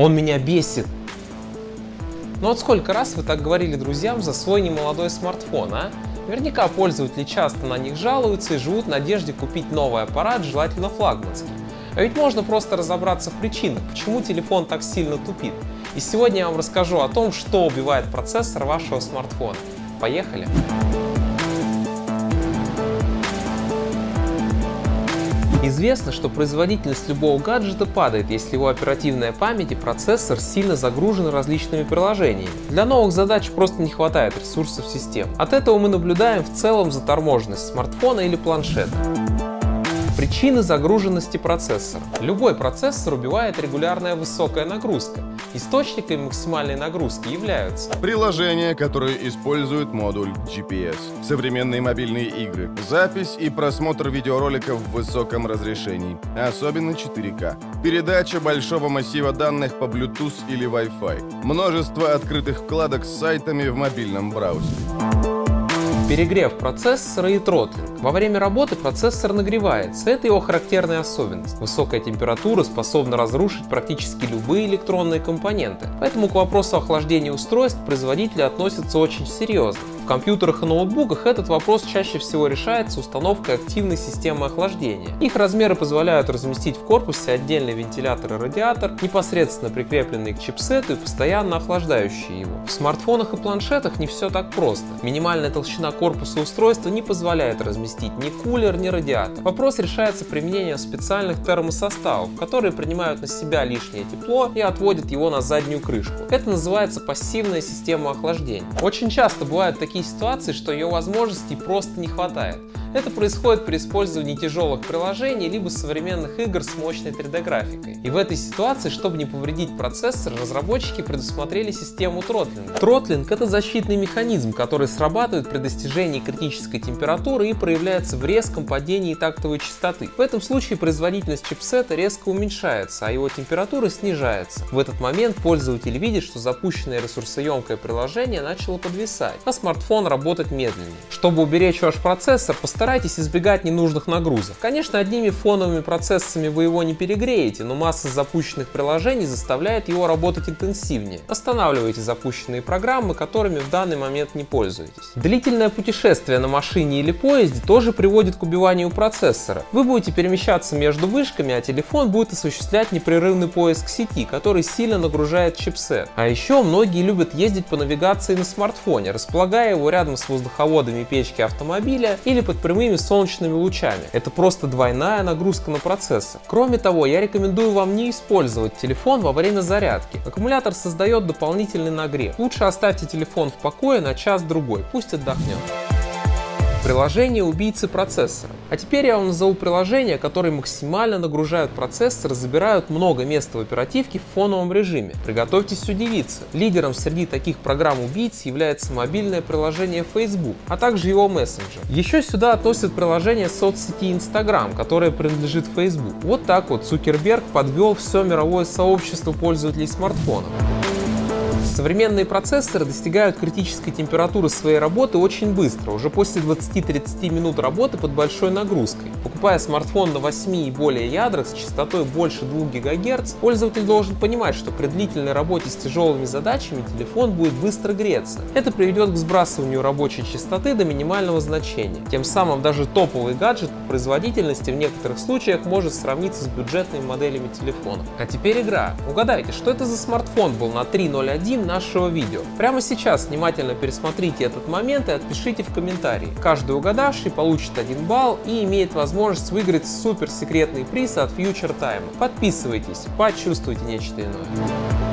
Он меня бесит. Ну вот сколько раз вы так говорили друзьям за свой немолодой смартфон, а? Наверняка пользователи часто на них жалуются и живут в надежде купить новый аппарат, желательно флагманский. А ведь можно просто разобраться в причинах, почему телефон так сильно тупит. И сегодня я вам расскажу о том, что убивает процессор вашего смартфона. Поехали! Известно, что производительность любого гаджета падает, если его оперативная память и процессор сильно загружены различными приложениями. Для новых задач просто не хватает ресурсов систем. От этого мы наблюдаем в целом заторможенность смартфона или планшета. Причины загруженности процессора. Любой процессор убивает регулярная высокая нагрузка. Источниками максимальной нагрузки являются приложения, которые используют модуль GPS, современные мобильные игры, запись и просмотр видеороликов в высоком разрешении, особенно 4К, передача большого массива данных по Bluetooth или Wi-Fi, множество открытых вкладок с сайтами в мобильном браузере. Перегрев процессора и троттлинг. Во время работы процессор нагревается, это его характерная особенность. Высокая температура способна разрушить практически любые электронные компоненты, поэтому к вопросу охлаждения устройств производители относятся очень серьезно. В компьютерах и ноутбуках этот вопрос чаще всего решается установкой активной системы охлаждения. Их размеры позволяют разместить в корпусе отдельный вентилятор и радиатор, непосредственно прикрепленные к чипсету и постоянно охлаждающие его. В смартфонах и планшетах не все так просто. Минимальная толщина корпуса устройства не позволяет разместить ни кулер, ни радиатор. Вопрос решается применением специальных термосоставов, которые принимают на себя лишнее тепло и отводят его на заднюю крышку. Это называется пассивная система охлаждения. Очень часто бывают такие ситуации, что ее возможностей просто не хватает. Это происходит при использовании тяжелых приложений либо современных игр с мощной 3D-графикой. И в этой ситуации, чтобы не повредить процессор, разработчики предусмотрели систему троттлинга. Троттлинг – это защитный механизм, который срабатывает при достижении критической температуры и проявляется в резком падении тактовой частоты. В этом случае производительность чипсета резко уменьшается, а его температура снижается. В этот момент пользователь видит, что запущенное ресурсоемкое приложение начало подвисать, а смартфон работать медленнее. Чтобы уберечь ваш процессор, старайтесь избегать ненужных нагрузок. Конечно, одними фоновыми процессами вы его не перегреете, но масса запущенных приложений заставляет его работать интенсивнее. Останавливайте запущенные программы, которыми в данный момент не пользуетесь. Длительное путешествие на машине или поезде тоже приводит к убиванию процессора. Вы будете перемещаться между вышками, а телефон будет осуществлять непрерывный поиск сети, который сильно нагружает чипсет. А еще многие любят ездить по навигации на смартфоне, располагая его рядом с воздуховодами печки автомобиля или под прямыми солнечными лучами. Это просто двойная нагрузка на процессор. Кроме того, я рекомендую вам не использовать телефон во время зарядки. Аккумулятор создает дополнительный нагрев. Лучше оставьте телефон в покое на час-другой, пусть отдохнет. Приложение убийцы процессора. А теперь я вам назову приложения, которые максимально нагружают процессор и забирают много места в оперативке в фоновом режиме. Приготовьтесь удивиться. Лидером среди таких программ убийц является мобильное приложение Facebook, а также его мессенджер. Еще сюда относят приложение соцсети Instagram, которое принадлежит Facebook. Вот так вот Цукерберг подвел все мировое сообщество пользователей смартфонов. Современные процессоры достигают критической температуры своей работы очень быстро, уже после 20-30 минут работы под большой нагрузкой. Покупая смартфон на 8 и более ядрах с частотой больше 2 ГГц, пользователь должен понимать, что при длительной работе с тяжелыми задачами телефон будет быстро греться. Это приведет к сбрасыванию рабочей частоты до минимального значения. Тем самым даже топовый гаджет по производительности в некоторых случаях может сравниться с бюджетными моделями телефонов. А теперь игра. Угадайте, что это за смартфон был на 3.01 нашего видео. Прямо сейчас внимательно пересмотрите этот момент и отпишите в комментарии. Каждый угадавший получит 1 балл и имеет возможность выиграть суперсекретный приз от Future Time. Подписывайтесь, почувствуйте нечто иное.